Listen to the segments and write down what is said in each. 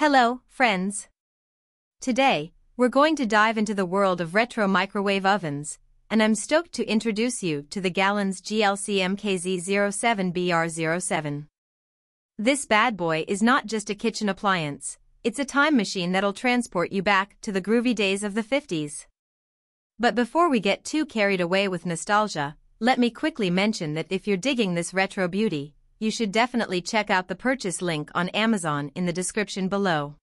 Hello, friends! Today, we're going to dive into the world of retro microwave ovens, and I'm stoked to introduce you to the Galanz GLCMKZ07BER07. This bad boy is not just a kitchen appliance, it's a time machine that'll transport you back to the groovy days of the 50s. But before we get too carried away with nostalgia, let me quickly mention that if you're digging this retro beauty, you should definitely check out the purchase link on Amazon in the description below.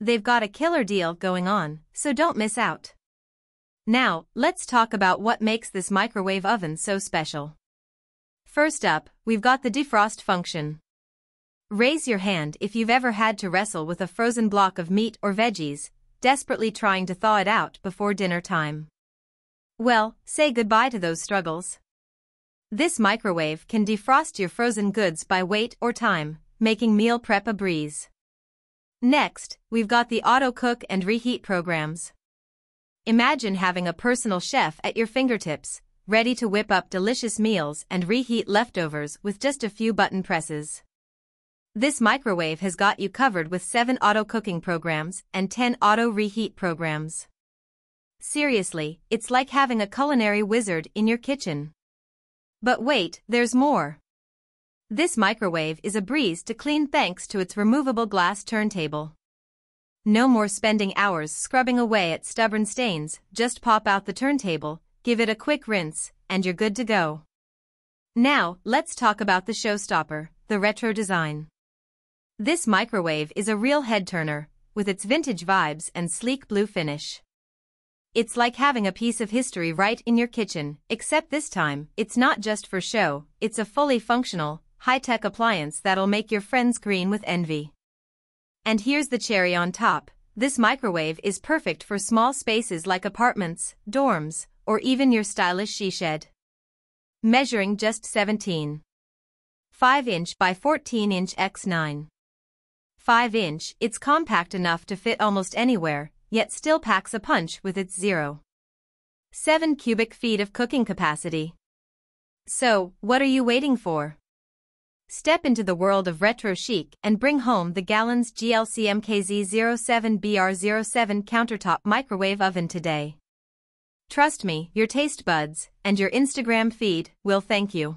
They've got a killer deal going on, so don't miss out. Now, let's talk about what makes this microwave oven so special. First up, we've got the defrost function. Raise your hand if you've ever had to wrestle with a frozen block of meat or veggies, desperately trying to thaw it out before dinner time. Well, say goodbye to those struggles. This microwave can defrost your frozen goods by weight or time, making meal prep a breeze. Next, we've got the auto-cook and reheat programs. Imagine having a personal chef at your fingertips, ready to whip up delicious meals and reheat leftovers with just a few button presses. This microwave has got you covered with 7 auto-cooking programs and 10 auto-reheat programs. Seriously, it's like having a culinary wizard in your kitchen. But wait, there's more. This microwave is a breeze to clean thanks to its removable glass turntable. No more spending hours scrubbing away at stubborn stains, just pop out the turntable, give it a quick rinse, and you're good to go. Now, let's talk about the showstopper, the retro design. This microwave is a real head-turner, with its vintage vibes and sleek blue finish. It's like having a piece of history right in your kitchen, except this time, it's not just for show, it's a fully functional, high-tech appliance that'll make your friends green with envy. And here's the cherry on top, this microwave is perfect for small spaces like apartments, dorms, or even your stylish she shed. Measuring just 17.5 inch by 14 inch x 9.5 inch, it's compact enough to fit almost anywhere, yet still packs a punch with its 0.7 cubic feet of cooking capacity. So, what are you waiting for? Step into the world of retro chic and bring home the Galanz GLCMKZ07BER07 countertop microwave oven today. Trust me, your taste buds and your Instagram feed will thank you.